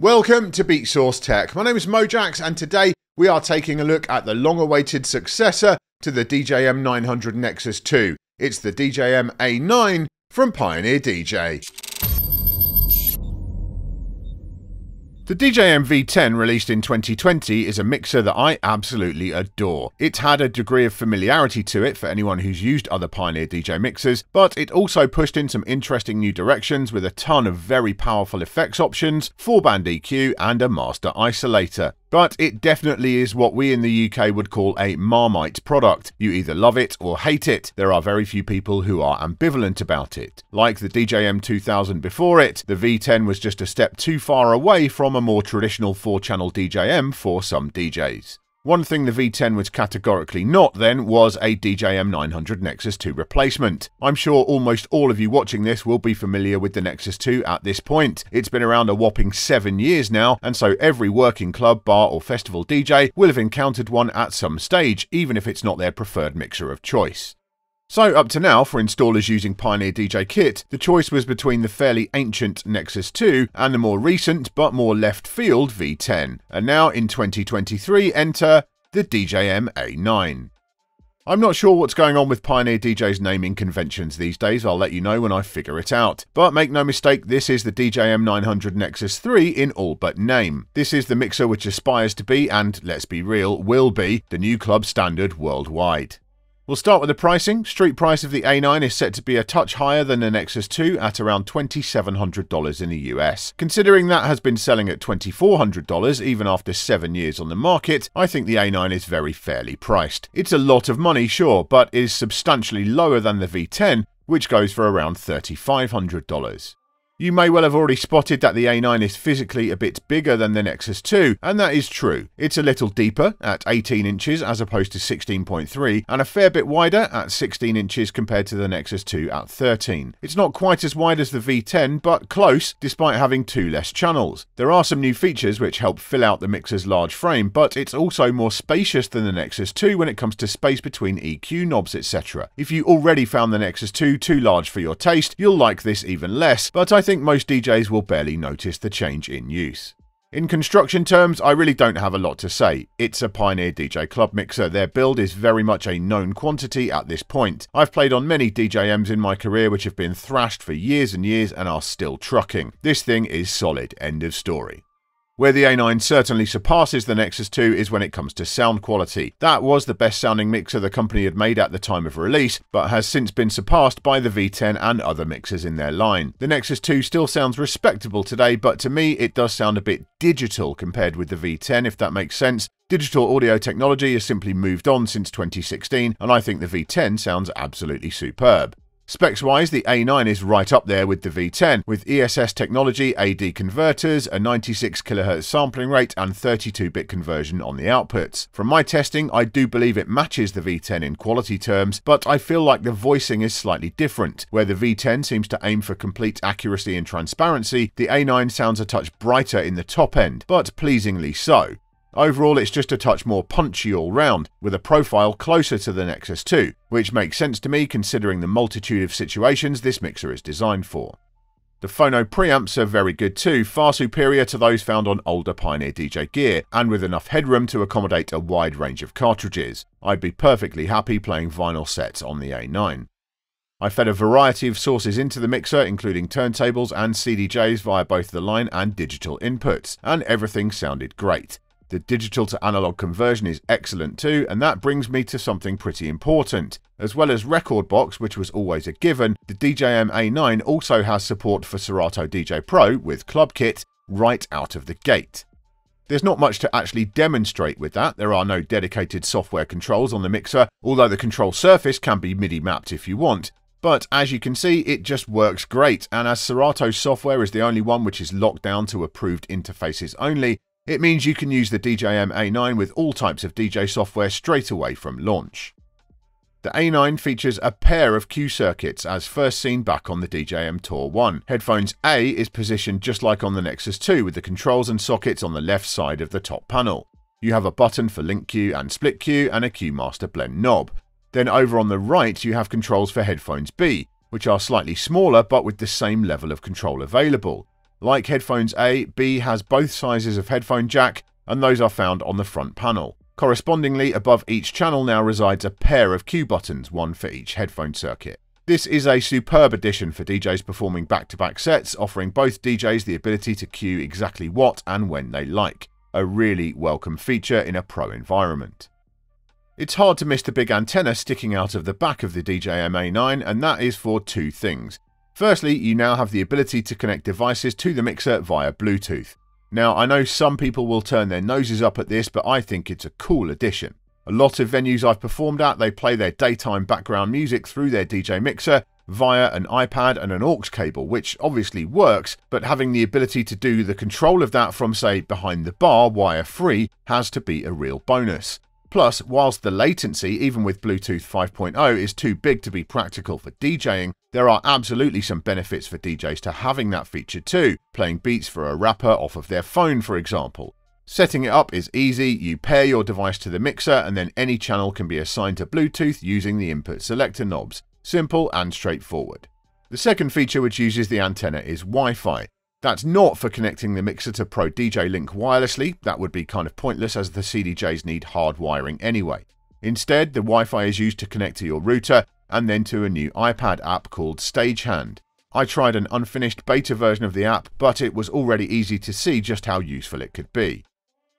Welcome to Beatsource Tech. My name is Mojax and today we are taking a look at the long-awaited successor to the DJM 900 Nexus 2. It's the DJM A9 from Pioneer DJ. The DJM V10 released in 2020 is a mixer that I absolutely adore. It's had a degree of familiarity to it for anyone who's used other Pioneer DJ mixers, but it also pushed in some interesting new directions with a ton of very powerful effects options, 4-band EQ and a master isolator. But it definitely is what we in the UK would call a Marmite product. You either love it or hate it. There are very few people who are ambivalent about it. Like the DJM 2000 before it, the V10 was just a step too far away from a more traditional 4-channel DJM for some DJs. One thing the V10 was categorically not then was a DJM 900 Nexus 2 replacement. I'm sure almost all of you watching this will be familiar with the Nexus 2 at this point. It's been around a whopping 7 years now, and so every working club, bar or festival DJ will have encountered one at some stage, even if it's not their preferred mixer of choice. So up to now, for installers using Pioneer DJ Kit, the choice was between the fairly ancient Nexus 2 and the more recent but more left-field V10. And now in 2023, enter the DJM A9. I'm not sure what's going on with Pioneer DJ's naming conventions these days. I'll let you know when I figure it out. But make no mistake, this is the DJM 900 Nexus 3 in all but name. This is the mixer which aspires to be, and let's be real, will be, the new club standard worldwide. We'll start with the pricing. Street price of the A9 is set to be a touch higher than the Nexus 2 at around $2,700 in the US. Considering that has been selling at $2,400 even after 7 years on the market, I think the A9 is very fairly priced. It's a lot of money, sure, but is substantially lower than the V10, which goes for around $3,500. You may well have already spotted that the A9 is physically a bit bigger than the Nexus 2, and that is true. It's a little deeper, at 18 inches as opposed to 16.3, and a fair bit wider, at 16 inches compared to the Nexus 2 at 13. It's not quite as wide as the V10, but close, despite having 2 less channels. There are some new features which help fill out the mixer's large frame, but it's also more spacious than the Nexus 2 when it comes to space between EQ knobs, etc. If you already found the Nexus 2 too large for your taste, you'll like this even less, but I think most DJs will barely notice the change in use. In construction terms, I really don't have a lot to say. It's a Pioneer DJ club mixer. Their build is very much a known quantity at this point. I've played on many DJMs in my career which have been thrashed for years and years and are still trucking. This thing is solid. End of story. Where the A9 certainly surpasses the Nexus 2 is when it comes to sound quality. That was the best sounding mixer the company had made at the time of release, but has since been surpassed by the V10 and other mixers in their line. The Nexus 2 still sounds respectable today, but to me it does sound a bit digital compared with the V10, if that makes sense. Digital audio technology has simply moved on since 2016, and I think the V10 sounds absolutely superb. Specs-wise, the A9 is right up there with the V10, with ESS technology, AD converters, a 96 kHz sampling rate and 32-bit conversion on the outputs. From my testing, I do believe it matches the V10 in quality terms, but I feel like the voicing is slightly different. Where the V10 seems to aim for complete accuracy and transparency, the A9 sounds a touch brighter in the top end, but pleasingly so. Overall, it's just a touch more punchy all round, with a profile closer to the Nexus 2, which makes sense to me considering the multitude of situations this mixer is designed for. The phono preamps are very good too, far superior to those found on older Pioneer DJ gear, and with enough headroom to accommodate a wide range of cartridges. I'd be perfectly happy playing vinyl sets on the A9. I fed a variety of sources into the mixer, including turntables and CDJs via both the line and digital inputs, and everything sounded great. The digital to analog conversion is excellent too, and that brings me to something pretty important. As well as Rekordbox, which was always a given, the DJM A9 also has support for Serato DJ Pro with Clubkit right out of the gate. There's not much to actually demonstrate with that. There are no dedicated software controls on the mixer, although the control surface can be MIDI mapped if you want. But as you can see, it just works great, and as Serato's software is the only one which is locked down to approved interfaces only, it means you can use the DJM A9 with all types of DJ software straight away from launch. The A9 features a pair of Q circuits as first seen back on the DJM Tour 1. Headphones A is positioned just like on the Nexus 2 with the controls and sockets on the left side of the top panel. You have a button for link Q and split Q and a Q master blend knob. Then over on the right you have controls for headphones B, which are slightly smaller but with the same level of control available. Like headphones A, B has both sizes of headphone jack, and those are found on the front panel. Correspondingly, above each channel now resides a pair of cue buttons, one for each headphone circuit. This is a superb addition for DJs performing back-to-back sets, offering both DJs the ability to cue exactly what and when they like. A really welcome feature in a pro environment. It's hard to miss the big antenna sticking out of the back of the DJM A9, and that is for two things. Firstly, you now have the ability to connect devices to the mixer via Bluetooth. Now, I know some people will turn their noses up at this, but I think it's a cool addition. A lot of venues I've performed at, they play their daytime background music through their DJ mixer via an iPad and an aux cable, which obviously works, but having the ability to do the control of that from, say, behind the bar, wire-free, has to be a real bonus. Plus, whilst the latency, even with Bluetooth 5.0, is too big to be practical for DJing, there are absolutely some benefits for DJs to having that feature too, playing beats for a rapper off of their phone, for example. Setting it up is easy, you pair your device to the mixer and then any channel can be assigned to Bluetooth using the input selector knobs. Simple and straightforward. The second feature which uses the antenna is Wi-Fi. That's not for connecting the mixer to Pro DJ Link wirelessly, that would be kind of pointless as the CDJs need hard wiring anyway. Instead, the Wi-Fi is used to connect to your router and then to a new iPad app called Stagehand. I tried an unfinished beta version of the app, but it was already easy to see just how useful it could be.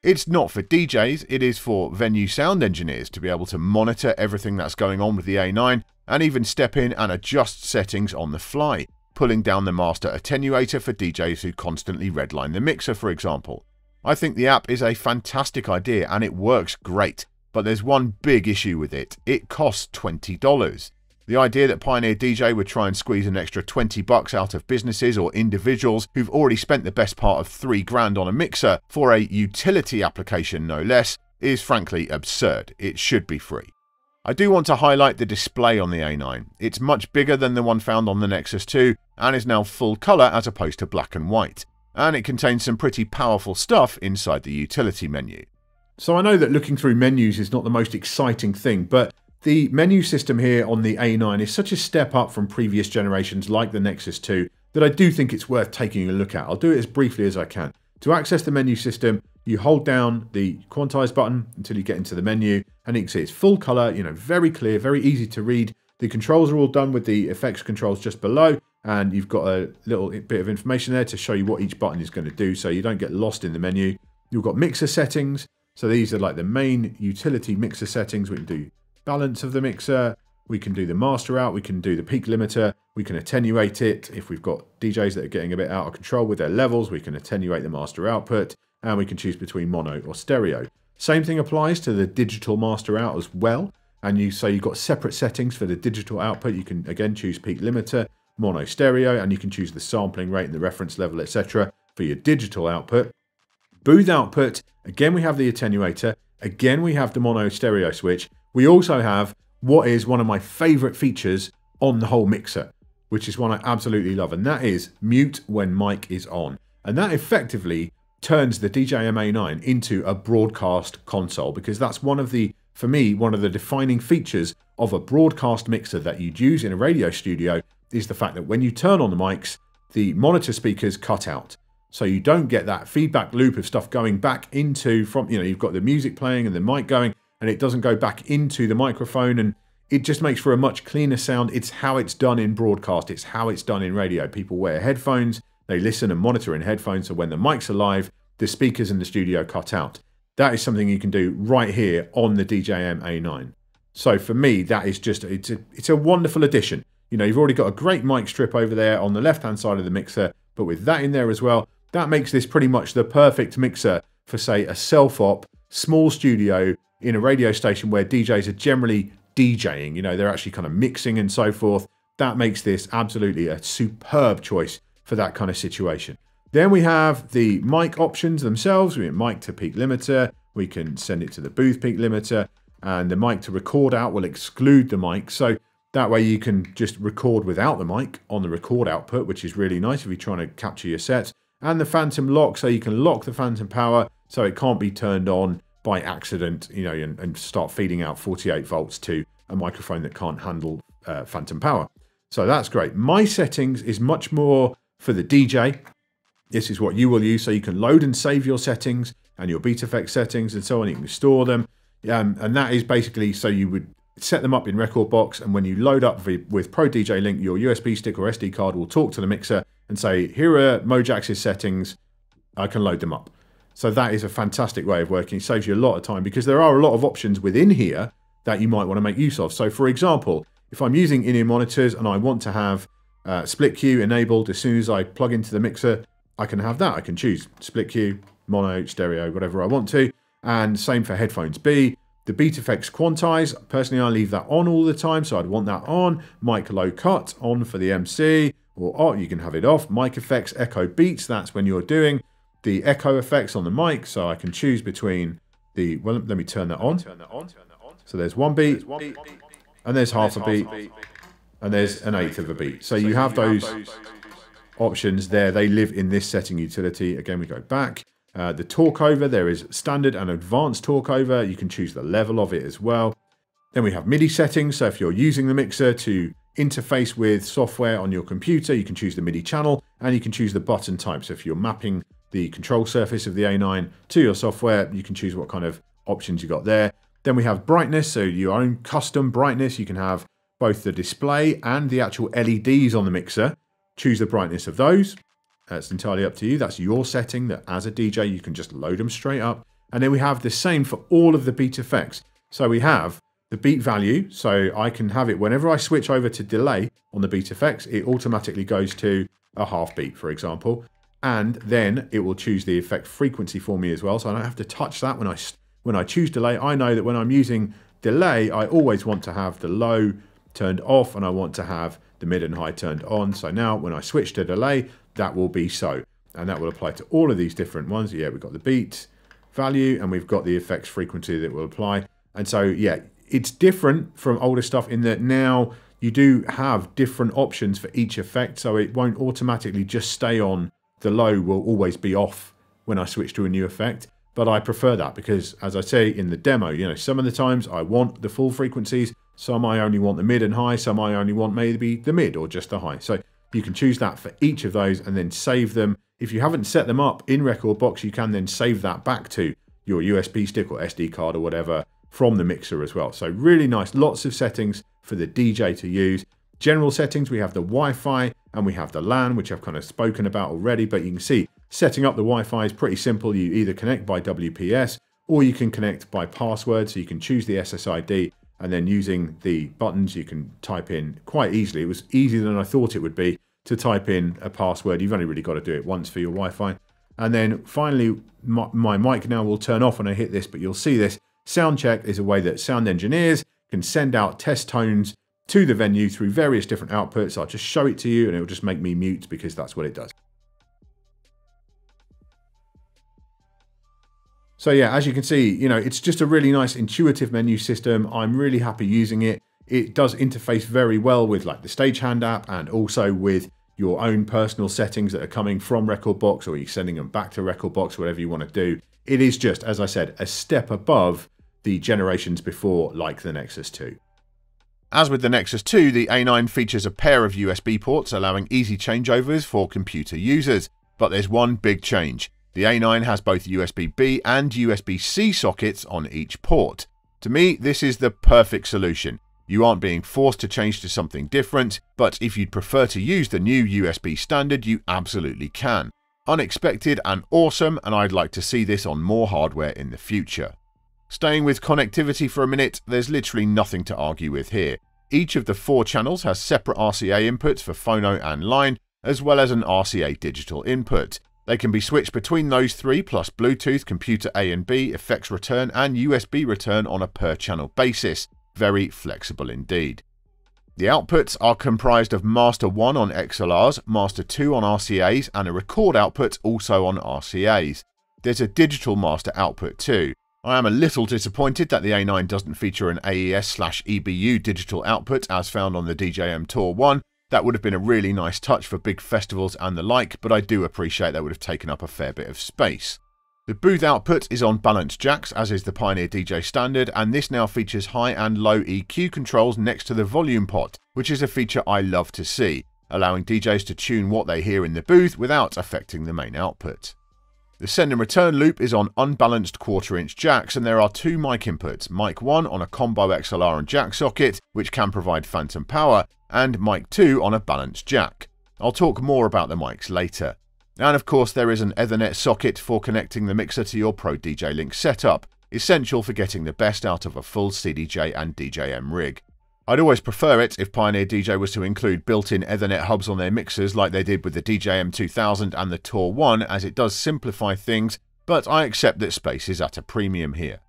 It's not for DJs, it is for venue sound engineers to be able to monitor everything that's going on with the A9 and even step in and adjust settings on the fly. Pulling down the master attenuator for DJs who constantly redline the mixer, for example. I think the app is a fantastic idea and it works great, but there's one big issue with it. It costs $20. The idea that Pioneer DJ would try and squeeze an extra $20 out of businesses or individuals who've already spent the best part of $3 grand on a mixer for a utility application no less is frankly absurd. It should be free. I do want to highlight the display on the A9. It's much bigger than the one found on the Nexus 2 and is now full colour as opposed to black and white. And it contains some pretty powerful stuff inside the utility menu. So I know that looking through menus is not the most exciting thing, but the menu system here on the A9 is such a step up from previous generations like the Nexus 2 that I do think it's worth taking a look at. I'll do it as briefly as I can. To access the menu system, you hold down the quantize button until you get into the menu, and you can see it's full color, you know, very clear, very easy to read. The controls are all done with the effects controls just below, and you've got a little bit of information there to show you what each button is going to do so you don't get lost in the menu. You've got mixer settings. So these are like the main utility mixer settings. We can do balance of the mixer. We can do the master out. We can do the peak limiter. We can attenuate it. If we've got DJs that are getting a bit out of control with their levels, we can attenuate the master output, and we can choose between mono or stereo. Same thing applies to the digital master out as well. And you've got separate settings for the digital output. You can again choose peak limiter, mono, stereo, and you can choose the sampling rate and the reference level, etc. for your digital output. Booth output, again we have the attenuator, again we have the mono stereo switch. We also have what is one of my favorite features on the whole mixer, which is one I absolutely love, and that is mute when mic is on. And that effectively turns the DJM A9 into a broadcast console, because that's one of the, for me, one of the defining features of a broadcast mixer that you'd use in a radio studio is the fact that when you turn on the mics, the monitor speakers cut out. So you don't get that feedback loop of stuff going back into from, you know, you've got the music playing and the mic going and it doesn't go back into the microphone, and it just makes for a much cleaner sound. It's how it's done in broadcast. It's how it's done in radio. People wear headphones. They listen and monitor in headphones, so when the mic's alive, the speakers in the studio cut out. That is something you can do right here on the DJM A9. So for me, that is just, it's a wonderful addition. You know, you've already got a great mic strip over there on the left-hand side of the mixer, but with that in there as well, that makes this pretty much the perfect mixer for, say, a self-op, small studio in a radio station where DJs are generally DJing. You know, they're actually kind of mixing and so forth. That makes this absolutely a superb choice for that kind of situation. Then we have the mic options themselves. We have mic to peak limiter. We can send it to the booth peak limiter, and the mic to record out will exclude the mic. So that way you can just record without the mic on the record output, which is really nice if you're trying to capture your sets. And the phantom lock, so you can lock the phantom power so it can't be turned on by accident, you know, and start feeding out 48 volts to a microphone that can't handle phantom power. So that's great. My settings is much more for the DJ, This is what you will use, so you can load and save your settings and your beat effect settings and so on. You can store them, and that is basically so you would set them up in Rekordbox, and when you load up with Pro DJ Link, your USB stick or SD card will talk to the mixer and say, here are Mojax's settings, I can load them up. So that is a fantastic way of working. It saves you a lot of time because there are a lot of options within here that you might want to make use of. So for example, if I'm using in-ear monitors and I want to have split Q enabled as soon as I plug into the mixer, I can have that. I can choose split Q, mono, stereo, whatever I want to. And same for headphones B. The beat effects quantize, personally I leave that on all the time, so I'd want that on. Mic low cut, on for the MC, or oh, you can have it off. Mic effects, echo beats, that's when you're doing the echo effects on the mic, so I can choose between the, well, let me turn that on. So there's one beat, and there's half a beat, and there's an eighth of a beat. So you have those options there. They live in this setting utility. Again, we go back. The torque over, there is standard and advanced torque over. You can choose the level of it as well. Then we have MIDI settings. So if you're using the mixer to interface with software on your computer, you can choose the MIDI channel and you can choose the button type. So if you're mapping the control surface of the A9 to your software, you can choose what kind of options you got there. Then we have brightness. So your own custom brightness. You can have both the display and the actual LEDs on the mixer. Choose the brightness of those. That's entirely up to you. That's your setting that as a DJ, you can just load them straight up. And then we have the same for all of the beat effects. So we have the beat value. So I can have it whenever I switch over to delay on the beat effects, it automatically goes to a half beat, for example. And then it will choose the effect frequency for me as well. So I don't have to touch that when I choose delay. I know that when I'm using delay, I always want to have the low turned off and I want to have the mid and high turned on. So now when I switch to delay, that will be so. And that will apply to all of these different ones. Yeah, we've got the beat value and we've got the effects frequency that will apply. And so, yeah, it's different from older stuff in that now you do have different options for each effect. So it won't automatically just stay on. The low will always be off when I switch to a new effect. But I prefer that because, as I say in the demo, you know, some of the times I want the full frequencies, some I only want the mid and high, some I only want maybe the mid or just the high. So you can choose that for each of those and then save them. If you haven't set them up in Rekordbox, you can then save that back to your USB stick or SD card or whatever from the mixer as well. So really nice, lots of settings for the DJ to use. General settings, we have the Wi-Fi and we have the LAN, which I've kind of spoken about already, but you can see setting up the Wi-Fi is pretty simple. You either connect by WPS or you can connect by password. So you can choose the SSID and then using the buttons, you can type in quite easily. It was easier than I thought it would be to type in a password. You've only really got to do it once for your Wi-Fi. And then finally, my mic now will turn off when I hit this, but you'll see this. Sound check is a way that sound engineers can send out test tones to the venue through various different outputs. I'll just show it to you and it'll just make me mute because that's what it does. So yeah, as you can see, you know, it's just a really nice intuitive menu system. I'm really happy using it. It does interface very well with like the Stagehand app and also with your own personal settings that are coming from Rekordbox or you're sending them back to Rekordbox, whatever you want to do. It is just, as I said, a step above the generations before, like the Nexus 2. As with the Nexus 2, the A9 features a pair of USB ports allowing easy changeovers for computer users. But there's one big change. The A9 has both USB-B and USB-C sockets on each port. To me, this is the perfect solution. You aren't being forced to change to something different, but if you'd prefer to use the new USB standard, you absolutely can. Unexpected and awesome, and I'd like to see this on more hardware in the future. Staying with connectivity for a minute, there's literally nothing to argue with here. Each of the four channels has separate RCA inputs for phono and line, as well as an RCA digital input. They can be switched between those three plus Bluetooth, computer A and B, effects return and USB return on a per channel basis. Very flexible indeed. The outputs are comprised of Master 1 on XLRs, Master 2 on RCAs and a record output also on RCAs. There's a digital master output too. I am a little disappointed that the A9 doesn't feature an AES/EBU digital output as found on the DJM Tour 1. That would have been a really nice touch for big festivals and the like, but I do appreciate that would have taken up a fair bit of space. The booth output is on balanced jacks, as is the Pioneer DJ standard, and this now features high and low EQ controls next to the volume pot, which is a feature I love to see. allowing DJs to tune what they hear in the booth without affecting the main output. The send and return loop is on unbalanced quarter-inch jacks, and there are two mic inputs, mic 1 on a combo XLR and jack socket, which can provide phantom power, and mic 2 on a balanced jack. I'll talk more about the mics later. And of course there is an Ethernet socket for connecting the mixer to your Pro DJ Link setup, essential for getting the best out of a full CDJ and DJM rig. I'd always prefer it if Pioneer DJ was to include built-in Ethernet hubs on their mixers like they did with the DJM 2000 and the Tour 1, as it does simplify things, but I accept that space is at a premium here.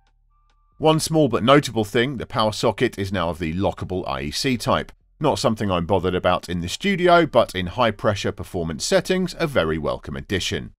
One small but notable thing, the power socket is now of the lockable IEC type. Not something I'm bothered about in the studio, but in high-pressure performance settings, a very welcome addition.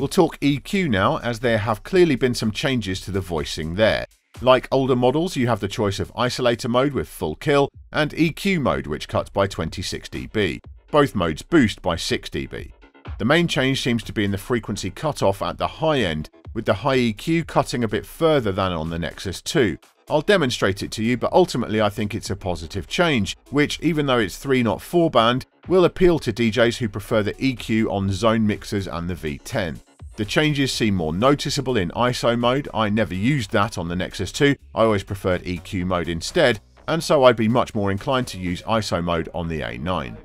We'll talk EQ now, as there have clearly been some changes to the voicing there. Like older models, you have the choice of isolator mode with full kill and EQ mode, which cuts by 26 dB. Both modes boost by 6 dB. The main change seems to be in the frequency cutoff at the high end, with the high EQ cutting a bit further than on the Nexus 2. I'll demonstrate it to you, but ultimately I think it's a positive change, which, even though it's 3 not 4 band, will appeal to DJs who prefer the EQ on zone mixers and the V10. The changes seem more noticeable in ISO mode. I never used that on the Nexus 2, I always preferred EQ mode instead, and so I'd be much more inclined to use ISO mode on the A9.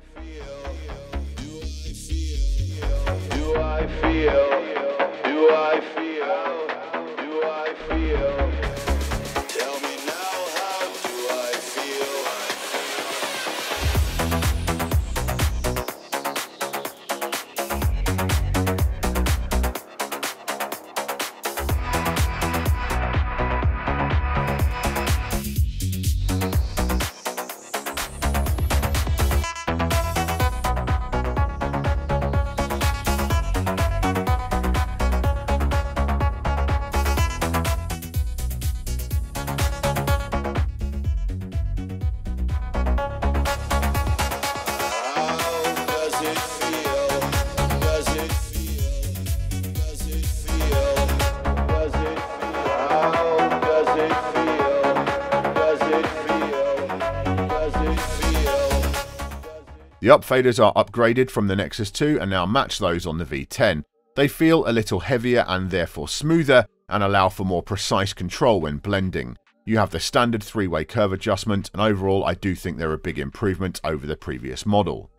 The upfaders are upgraded from the Nexus 2 and now match those on the V10. They feel a little heavier and therefore smoother, and allow for more precise control when blending. You have the standard 3-way curve adjustment, and overall I do think they're a big improvement over the previous model.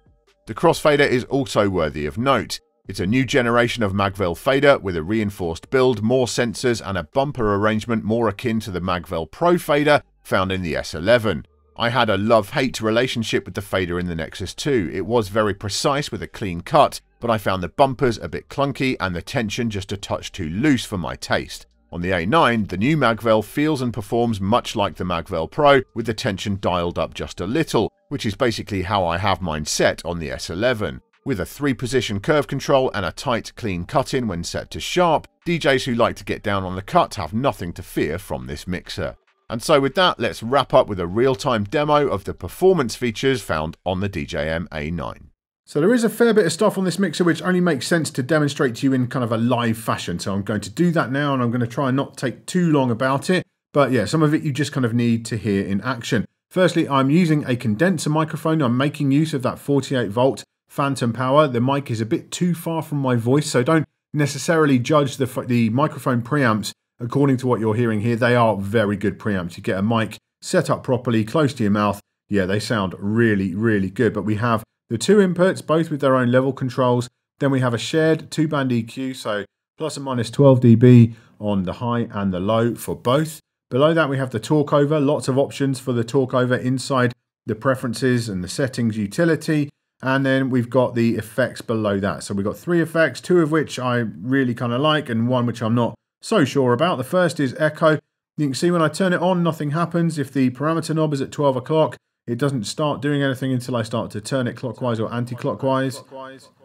The crossfader is also worthy of note. It's a new generation of MagVel fader with a reinforced build, more sensors and a bumper arrangement more akin to the MagVel Pro fader found in the S11. I had a love-hate relationship with the fader in the Nexus 2. It was very precise with a clean cut, but I found the bumpers a bit clunky and the tension just a touch too loose for my taste. On the A9, the new MagVel feels and performs much like the MagVel Pro, with the tension dialed up just a little, which is basically how I have mine set on the S11. With a 3-position curve control and a tight, clean cut-in when set to sharp, DJs who like to get down on the cut have nothing to fear from this mixer. And so with that, let's wrap up with a real-time demo of the performance features found on the DJM A9. So there is a fair bit of stuff on this mixer which only makes sense to demonstrate to you in kind of a live fashion. So I'm going to do that now, and I'm going to try and not take too long about it. But yeah, some of it you just kind of need to hear in action. Firstly, I'm using a condenser microphone. I'm making use of that 48-volt phantom power. The mic is a bit too far from my voice, so don't necessarily judge the microphone preamps according to what you're hearing here. They are very good preamps. You get a mic set up properly, close to your mouth. Yeah, they sound really, really good. But we have the two inputs, both with their own level controls. Then we have a shared 2-band EQ, so plus and minus 12 dB on the high and the low for both. Below that, we have the torque over. Lots of options for the torque over inside the preferences and the settings utility. And then we've got the effects below that. So we've got 3 effects, 2 of which I really kind of like, and 1 which I'm not so sure about. The first is echo. You can see when I turn it on, nothing happens. If the parameter knob is at 12 o'clock, it doesn't start doing anything until I start to turn it clockwise or anti-clockwise.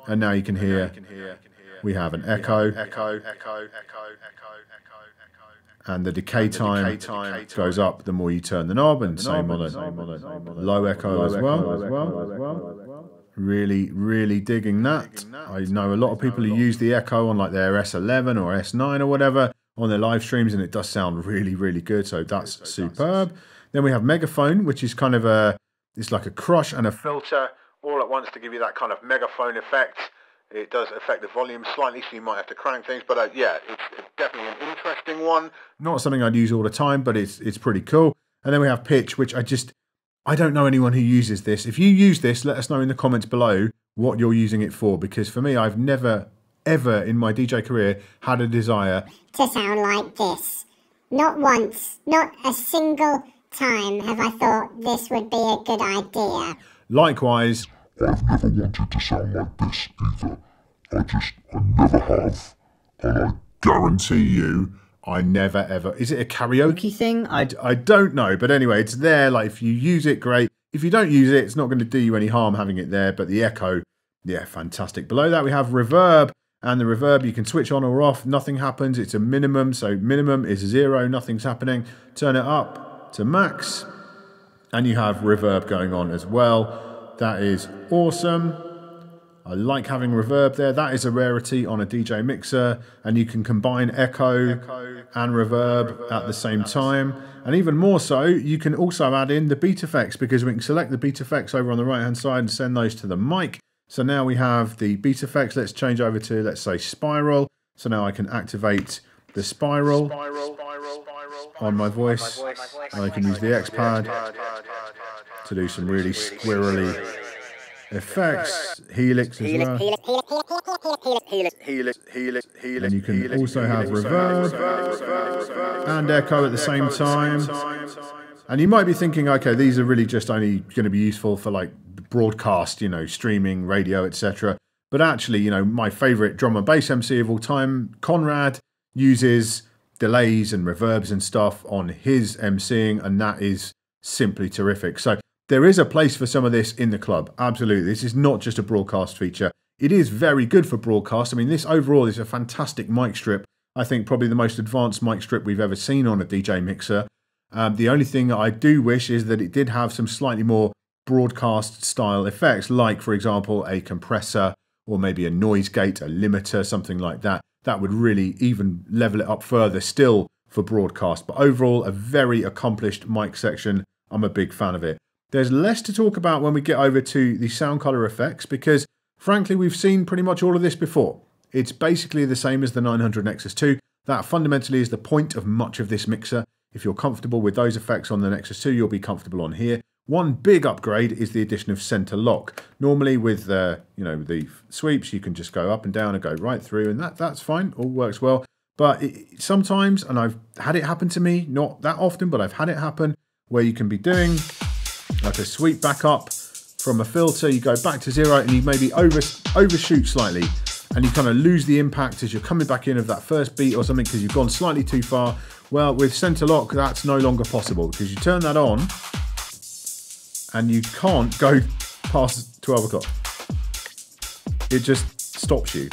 And now you can hear we have an echo. And the decay time goes up the more you turn the knob, and same on a low echo as well. Really, really digging that. I know a lot of people who use the echo on like their S11 or S9 or whatever on their live streams, and it does sound really, really good. So that's superb. Then we have megaphone, which is kind of it's like a crush and a filter all at once to give you that kind of megaphone effect. It does affect the volume slightly, so you might have to crank things, but yeah, it's definitely an interesting one. Not something I'd use all the time, but it's pretty cool. And then we have pitch, which I don't know anyone who uses this. If you use this, let us know in the comments below what you're using it for, because for me, I've never, ever in my DJ career had a desire to sound like this. Not once, not a single time have I thought this would be a good idea. Likewise, I've never wanted to sound like this either. I never have. And I guarantee you, I never ever. Is it a karaoke thing? I don't know. But anyway, it's there. Like, if you use it, great. If you don't use it, it's not going to do you any harm having it there. But the echo, yeah, fantastic. Below that, we have reverb. And the reverb, you can switch on or off. Nothing happens. It's a minimum. So minimum is zero. Nothing's happening. Turn it up to max. And you have reverb going on as well. That is awesome. I like having reverb there. That is a rarity on a DJ mixer, and you can combine echo and reverb at the same time. And even more so, you can also add in the beat effects, because we can select the beat effects over on the right-hand side and send those to the mic. So now we have the beat effects. Let's change over to, let's say, spiral. So now I can activate the spiral on my voice, and I can use the X-pad to do some really squirrely effects. Helix as well. And you can also have reverb and echo at the same time. And you might be thinking, okay, these are really just only going to be useful for like broadcast, you know, streaming, radio, etc. But actually, you know, my favorite drum and bass MC of all time, Conrad, uses delays and reverbs and stuff on his MCing, and that is simply terrific. So there is a place for some of this in the club. Absolutely. This is not just a broadcast feature. It is very good for broadcast. I mean, this overall is a fantastic mic strip. I think probably the most advanced mic strip we've ever seen on a DJ mixer. The only thing I do wish is that it did have some slightly more broadcast style effects, like, for example, a compressor or maybe a noise gate, a limiter, something like that. That would really even level it up further still for broadcast. But overall, a very accomplished mic section. I'm a big fan of it. There's less to talk about when we get over to the sound color effects, because frankly, we've seen pretty much all of this before. It's basically the same as the 900 Nexus 2. That fundamentally is the point of much of this mixer. If you're comfortable with those effects on the Nexus 2, you'll be comfortable on here. One big upgrade is the addition of center lock. Normally with you know, the sweeps, you can just go up and down and go right through, and that's fine, all works well. But sometimes, and I've had it happen to me, not that often, but I've had it happen, where you can be doing like a sweep back up from a filter, you go back to zero and you maybe overshoot slightly, and you kind of lose the impact as you're coming back in of that first beat or something because you've gone slightly too far. Well, with center lock, that's no longer possible, because you turn that on and you can't go past 12 o'clock. It just stops you.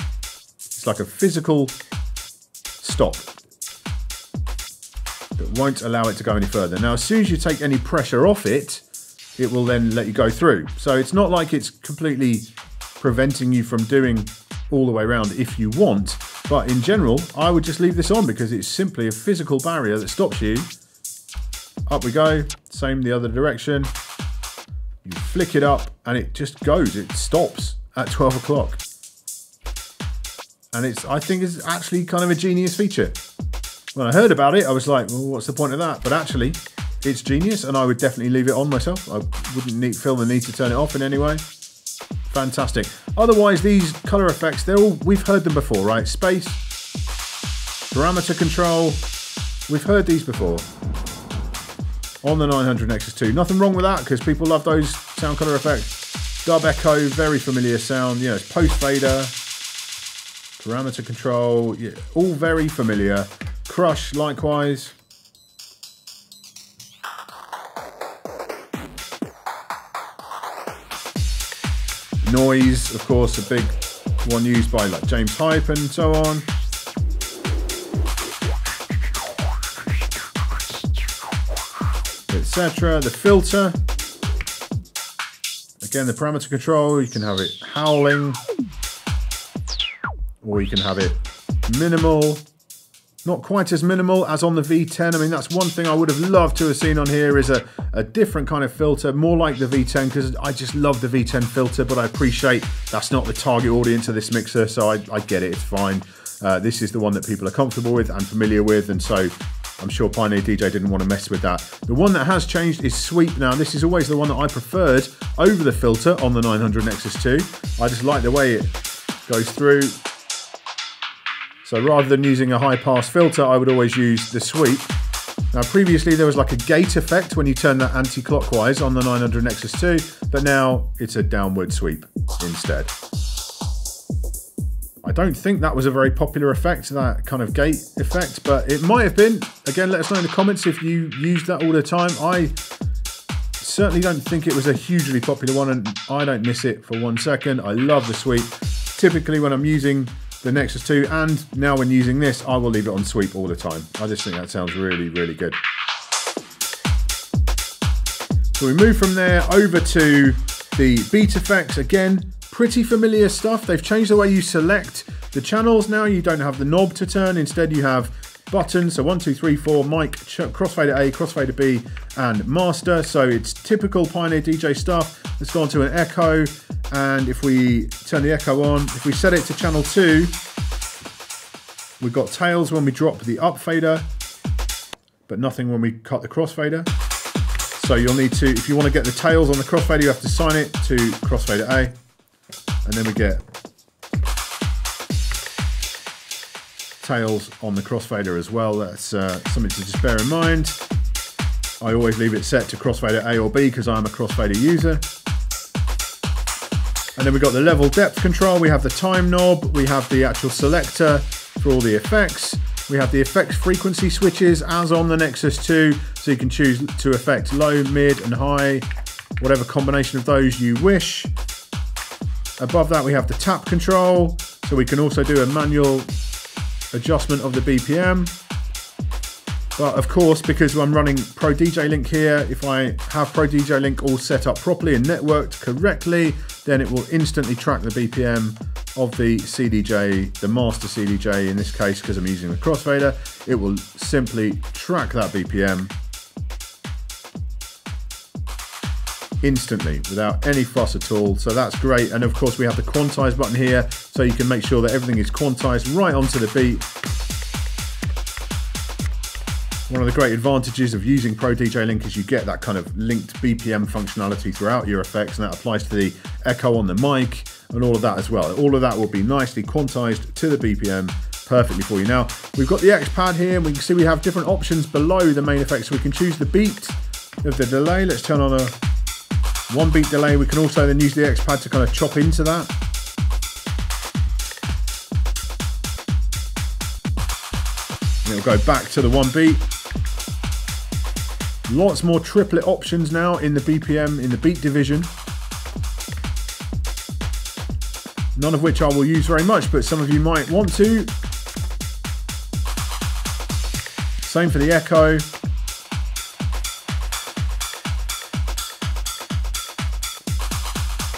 It's like a physical stop that won't allow it to go any further. Now, as soon as you take any pressure off it, it will then let you go through. So it's not like it's completely preventing you from doing all the way around if you want, but in general, I would just leave this on because it's simply a physical barrier that stops you. Up we go, same the other direction. You flick it up and it just goes, it stops at 12 o'clock. And I think it's actually kind of a genius feature. When I heard about it, I was like, well, what's the point of that? But actually, it's genius, and I would definitely leave it on myself. I wouldn't feel the need to turn it off in any way. Fantastic. Otherwise, these color effects, they're all, we've heard them before, right? Space, parameter control. We've heard these before on the 900 Nexus 2. Nothing wrong with that, because people love those sound color effects. Dub echo, very familiar sound. You know, it's post fader, parameter control, yeah, all very familiar. Crush, likewise. Noise, of course, a big one used by like James Hype and so on. Etc. The filter. Again, the parameter control, you can have it howling, or you can have it minimal. Not quite as minimal as on the V10. I mean, that's one thing I would have loved to have seen on here is a different kind of filter, more like the V10, because I just love the V10 filter, but I appreciate that's not the target audience of this mixer, so I get it, it's fine. This is the one that people are comfortable with and familiar with, and so I'm sure Pioneer DJ didn't want to mess with that. The one that has changed is sweep now. This is always the one that I preferred over the filter on the 900 Nexus 2. I just like the way it goes through. So rather than using a high pass filter, I would always use the sweep. Now previously there was like a gate effect when you turn that anti-clockwise on the 900 Nexus 2, but now it's a downward sweep instead. I don't think that was a very popular effect, that kind of gate effect, but it might have been. Again, let us know in the comments if you use that all the time. I certainly don't think it was a hugely popular one, and I don't miss it for 1 second. I love the sweep. Typically when I'm using the Nexus 2, and now when using this, I will leave it on sweep all the time. I just think that sounds really, really good. So we move from there over to the beat effects. Again, pretty familiar stuff. They've changed the way you select the channels now. You don't have the knob to turn. Instead, you have buttons. So 1, 2, 3, 4, mic, crossfader A, crossfader B, and master. So it's typical Pioneer DJ stuff. Let's go on to an echo. And if we turn the echo on, if we set it to channel 2, we've got tails when we drop the up fader, but nothing when we cut the crossfader. So you'll need to, if you want to get the tails on the crossfader, you have to sign it to crossfader A, and then we get tails on the crossfader as well. That's something to just bear in mind. I always leave it set to crossfader A or B because I'm a crossfader user. And then we've got the level depth control, we have the time knob, we have the actual selector for all the effects, we have the effects frequency switches as on the Nexus 2, so you can choose to affect low, mid and high, whatever combination of those you wish. Above that we have the tap control, so we can also do a manual adjustment of the BPM. But of course, because I'm running Pro DJ Link here, if I have Pro DJ Link all set up properly and networked correctly, then it will instantly track the BPM of the CDJ, the master CDJ in this case, because I'm using the crossfader. It will simply track that BPM instantly without any fuss at all. So that's great. And of course we have the quantize button here, so you can make sure that everything is quantized right onto the beat. One of the great advantages of using Pro DJ Link is you get that kind of linked BPM functionality throughout your effects, and that applies to the echo on the mic and all of that as well. All of that will be nicely quantized to the BPM perfectly for you. Now, we've got the X pad here, and we can see we have different options below the main effects. So we can choose the beat of the delay. Let's turn on a 1 beat delay. We can also then use the X pad to kind of chop into that. And it'll go back to the 1 beat. Lots more triplet options now in the BPM, in the beat division. None of which I will use very much, but some of you might want to. Same for the echo.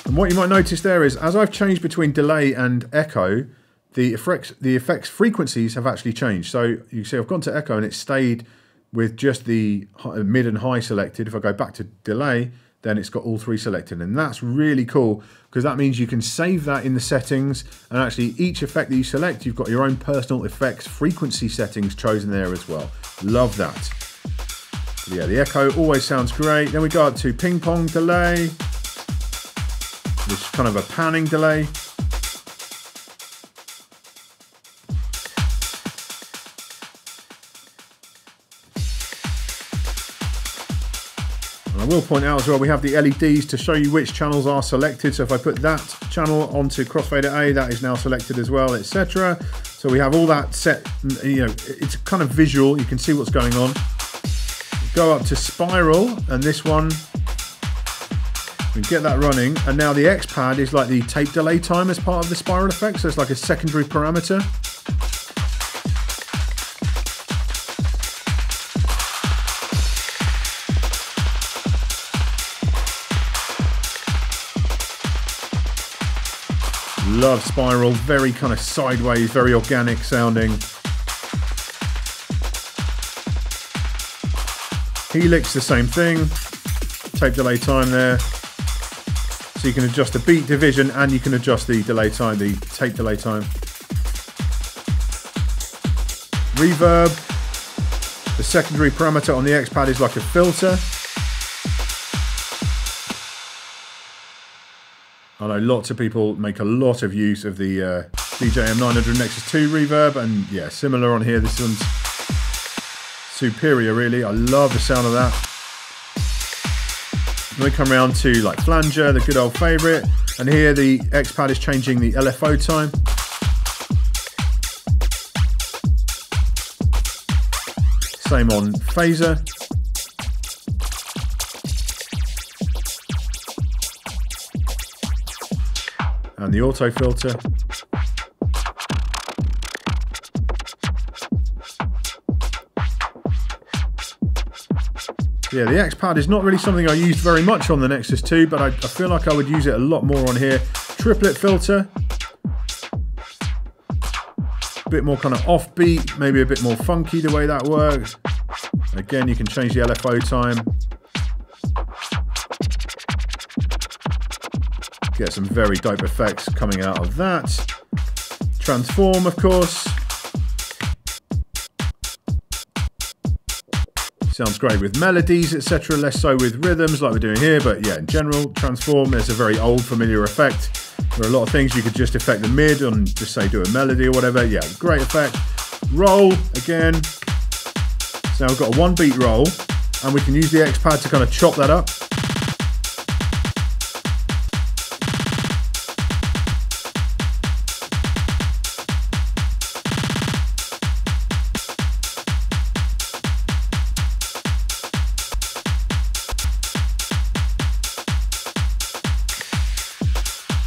And what you might notice there is, as I've changed between delay and echo, the effects frequencies have actually changed. So you see I've gone to echo and it stayed with just the mid and high selected. If I go back to delay, then it's got all 3 selected. And that's really cool, because that means you can save that in the settings, and actually each effect that you select, you've got your own personal effects frequency settings chosen there as well. Love that. But yeah, the echo always sounds great. Then we go up to ping pong delay, which is kind of a panning delay. I will point out as well, we have the LEDs to show you which channels are selected. So if I put that channel onto crossfader A, that is now selected as well, etc. So we have all that set, you know, it's kind of visual. You can see what's going on. Go up to spiral, and this one, we get that running. And now the X pad is like the tape delay time as part of the spiral effect. So it's like a secondary parameter. Love spiral, very kind of sideways, very organic sounding. Helix, the same thing. Tape delay time there. So you can adjust the beat division and you can adjust the delay time, the tape delay time. Reverb. The secondary parameter on the X-Pad is like a filter. I know lots of people make a lot of use of the DJM 900 Nexus 2 reverb, and yeah, similar on here. This one's superior, really. I love the sound of that. Then we come around to like flanger, the good old favorite, and here the X-Pad is changing the LFO time. Same on phaser. And the auto filter. Yeah, the X-Pad is not really something I used very much on the Nexus 2, but I feel like I would use it a lot more on here. Triplet filter. A bit more kind of offbeat, maybe a bit more funky the way that works. Again, you can change the LFO time. Get some very dope effects coming out of that. Transform, of course. Sounds great with melodies, etc. Less so with rhythms like we're doing here, but yeah, in general, transform is a very old, familiar effect. There are a lot of things you could just affect the mid and just say do a melody or whatever. Yeah, great effect. Roll, again. So now we've got a one beat roll, and we can use the X-Pad to kind of chop that up.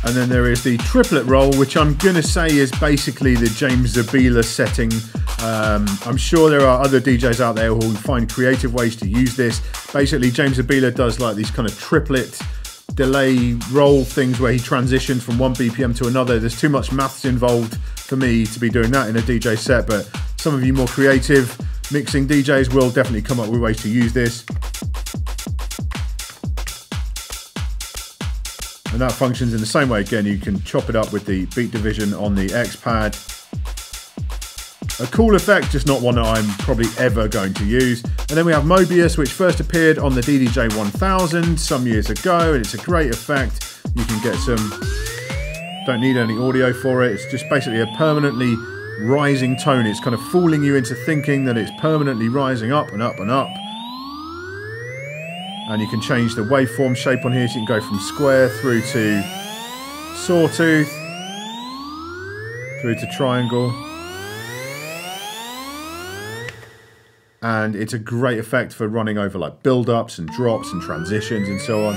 And then there is the triplet roll, which I'm going to say is basically the James Zabila setting. I'm sure there are other DJs out there who will find creative ways to use this. Basically, James Zabila does like these kind of triplet delay roll things where he transitions from one BPM to another. There's too much maths involved for me to be doing that in a DJ set, but some of you more creative mixing DJs will definitely come up with ways to use this. And that functions in the same way. Again, you can chop it up with the beat division on the X-Pad. A cool effect, just not one that I'm probably ever going to use. And then we have Mobius, which first appeared on the DDJ-1000 some years ago, and it's a great effect. You can get some, don't need any audio for it. It's just basically a permanently rising tone. It's kind of fooling you into thinking that it's permanently rising up and up and up. And you can change the waveform shape on here, so you can go from square through to sawtooth, through to triangle. And it's a great effect for running over like build-ups and drops and transitions and so on.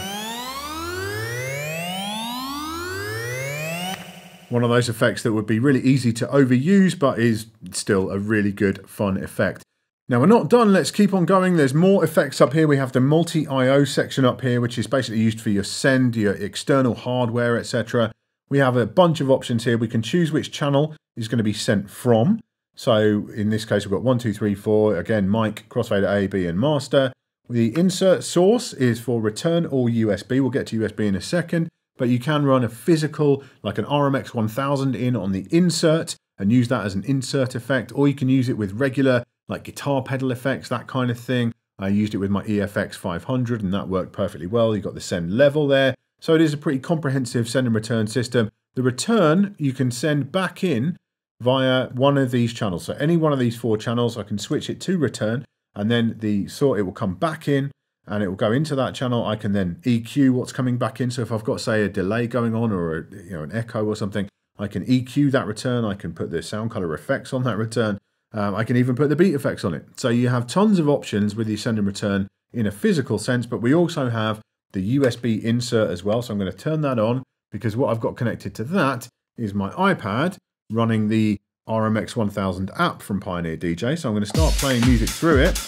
One of those effects that would be really easy to overuse, but is still a really good, fun effect. Now we're not done, let's keep on going. There's more effects up here. We have the multi-IO section up here, which is basically used for your send, your external hardware, etc. We have a bunch of options here. We can choose which channel is going to be sent from. So in this case, we've got 1, 2, 3, 4, again, mic, crossfader A, B, and master. The insert source is for return or USB. We'll get to USB in a second, but you can run a physical, like an RMX 1000 in on the insert and use that as an insert effect, or you can use it with regular like guitar pedal effects, that kind of thing. I used it with my EFX 500 and that worked perfectly well. You got the send level there. So it is a pretty comprehensive send and return system. The return you can send back in via one of these channels. So any one of these four channels, I can switch it to return, and then the sort, it will come back in and it will go into that channel. I can then EQ what's coming back in. So if I've got, say, a delay going on or a, you know, an echo or something, I can EQ that return. I can put the sound color effects on that return. I can even put the beat effects on it. So you have tons of options with your send and return in a physical sense, but we also have the USB insert as well. So I'm going to turn that on, because what I've got connected to that is my iPad running the RMX 1000 app from Pioneer DJ. So I'm going to start playing music through it.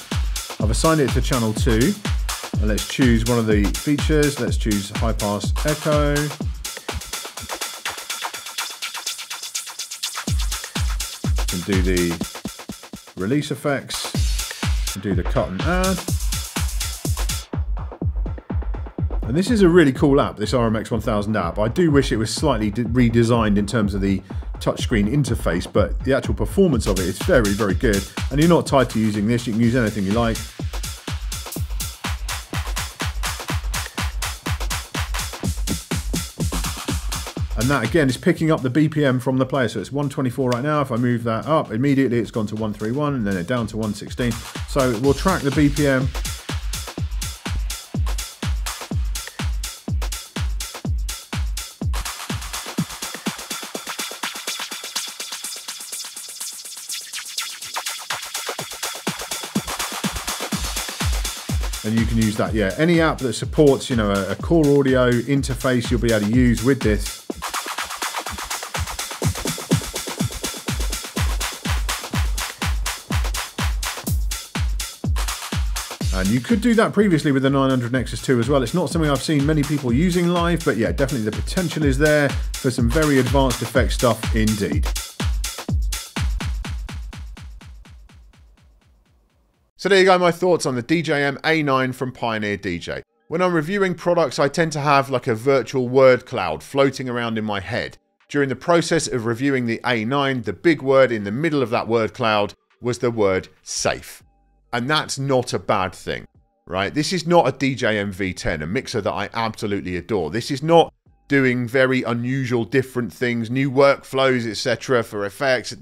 I've assigned it to channel 2, and let's choose one of the features. Let's choose high pass echo. We can do the release effects, do the cut and add. And this is a really cool app, this RMX 1000 app. I do wish it was slightly redesigned in terms of the touchscreen interface, but the actual performance of it is very, very good. And you're not tied to using this, you can use anything you like. And that again is picking up the BPM from the player. So it's 124 right now. If I move that up, immediately it's gone to 131 and then it's down to 116. So we'll track the BPM. And you can use that, yeah. Any app that supports, you know, a core audio interface, you'll be able to use with this. And you could do that previously with the 900 Nexus 2 as well. It's not something I've seen many people using live, but yeah, definitely the potential is there for some very advanced effect stuff indeed. So there you go, my thoughts on the DJM A9 from Pioneer DJ. When I'm reviewing products, I tend to have like a virtual word cloud floating around in my head. During the process of reviewing the A9, the big word in the middle of that word cloud was the word safe. And that's not a bad thing, right? This is not a DJM V10, a mixer that I absolutely adore. This is not doing very unusual, different things, new workflows, etc. for effects.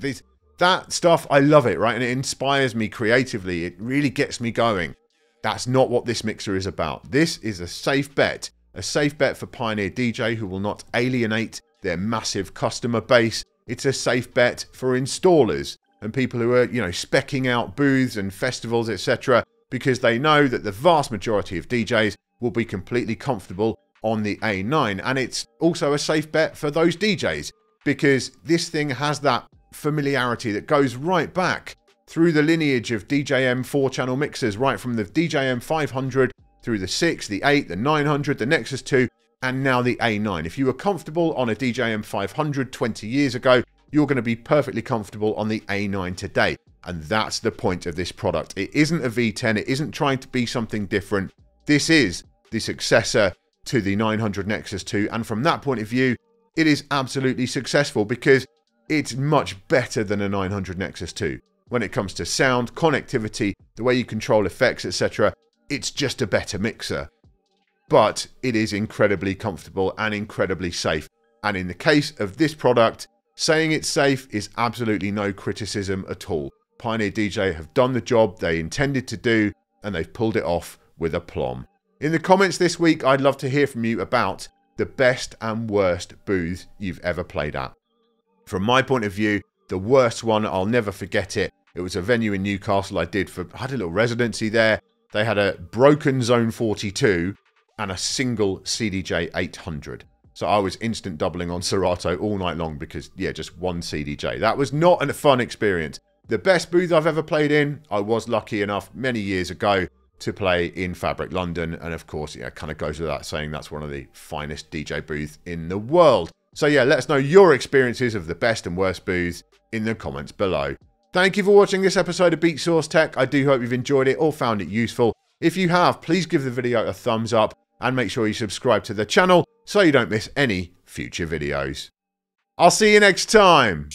That stuff, I love it, right? And it inspires me creatively. It really gets me going. That's not what this mixer is about. This is a safe bet for Pioneer DJ who will not alienate their massive customer base. It's a safe bet for installers and people who are, you know, specking out booths and festivals, etc., because they know that the vast majority of DJs will be completely comfortable on the A9. And it's also a safe bet for those DJs, because this thing has that familiarity that goes right back through the lineage of DJM 4-channel mixers, right from the DJM 500 through the 6, the 8, the 900, the Nexus 2, and now the A9. If you were comfortable on a DJM 500 20 years ago, you're going to be perfectly comfortable on the A9 today. And that's the point of this product. It isn't a V10. It isn't trying to be something different. This is the successor to the 900 Nexus 2. And from that point of view, it is absolutely successful because it's much better than a 900 Nexus 2. When it comes to sound, connectivity, the way you control effects, etc., it's just a better mixer. But it is incredibly comfortable and incredibly safe. And in the case of this product, saying it's safe is absolutely no criticism at all. Pioneer DJ have done the job they intended to do, and they've pulled it off with aplomb. In the comments this week, I'd love to hear from you about the best and worst booths you've ever played at. From my point of view, the worst one, I'll never forget it. It was a venue in Newcastle I had a little residency there. They had a broken Zone 42 and a single CDJ 800. So I was instant doubling on Serato all night long because, yeah, just one CDJ. That was not a fun experience. The best booth I've ever played in, I was lucky enough many years ago to play in Fabric London. And of course, yeah, it kind of goes without saying that's one of the finest DJ booths in the world. So yeah, let us know your experiences of the best and worst booths in the comments below. Thank you for watching this episode of Beatsource Tech. I do hope you've enjoyed it or found it useful. If you have, please give the video a thumbs up and make sure you subscribe to the channel so you don't miss any future videos. I'll see you next time.